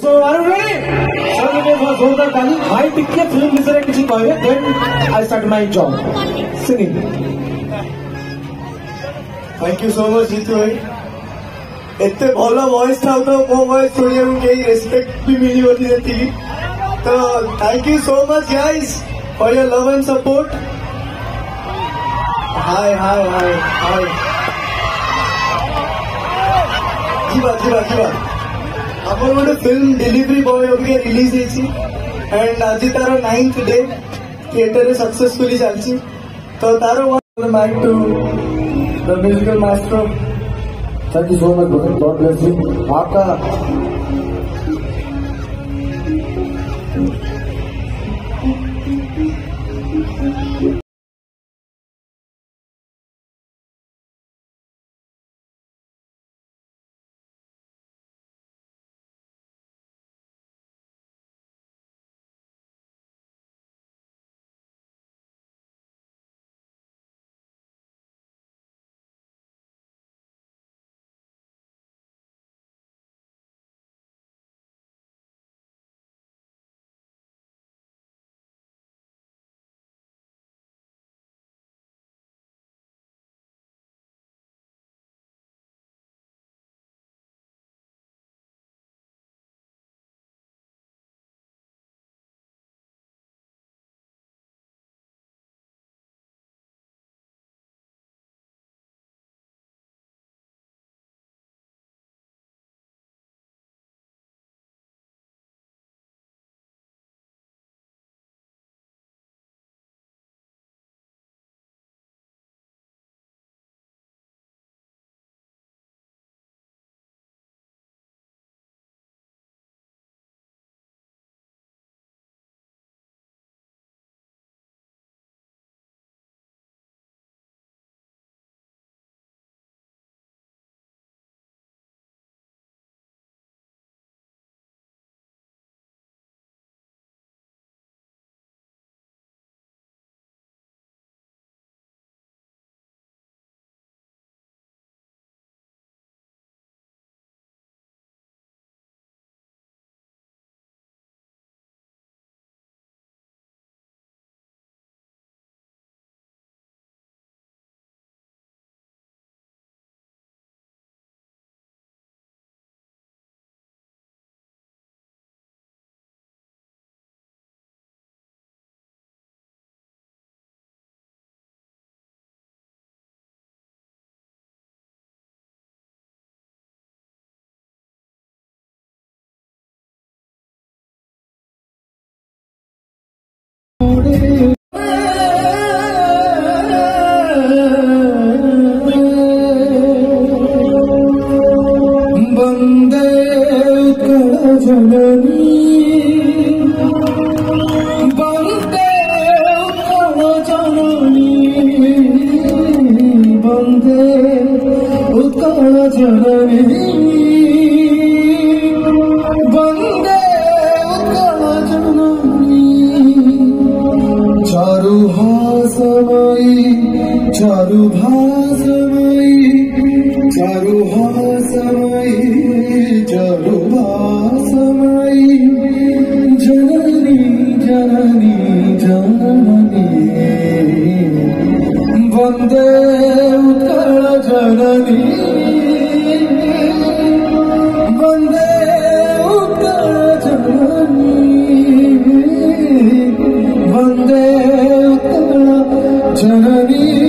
So are you ready? So it was all that time. I picked a film director किसी को है. Then I started my job singing. Thank you so much Jitwe. इतने भला voice था तो वो voice सुनने में कई respect भी मिली होती थी. तो thank you so much guys for your love and support. Hi. Jeeva. अपन मैंने फिल्म डिलीवरी बॉय होके रिलीज हेची एंड आज तारो 9th डे थिएटर सक्सेसफुली चलची तो तारो one mic to the musical master thank you so much God bless you आपका Bandhavta Janani Bandhavta Janani Bandhavta Janani Charu Bha Samai, Charu Bha Samai, Charu Bha Samai, Janani, Janani, Janani, Bandhavta Janani. Janani